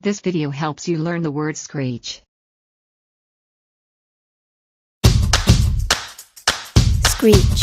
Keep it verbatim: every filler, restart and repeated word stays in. This video helps you learn the word screech. Screech.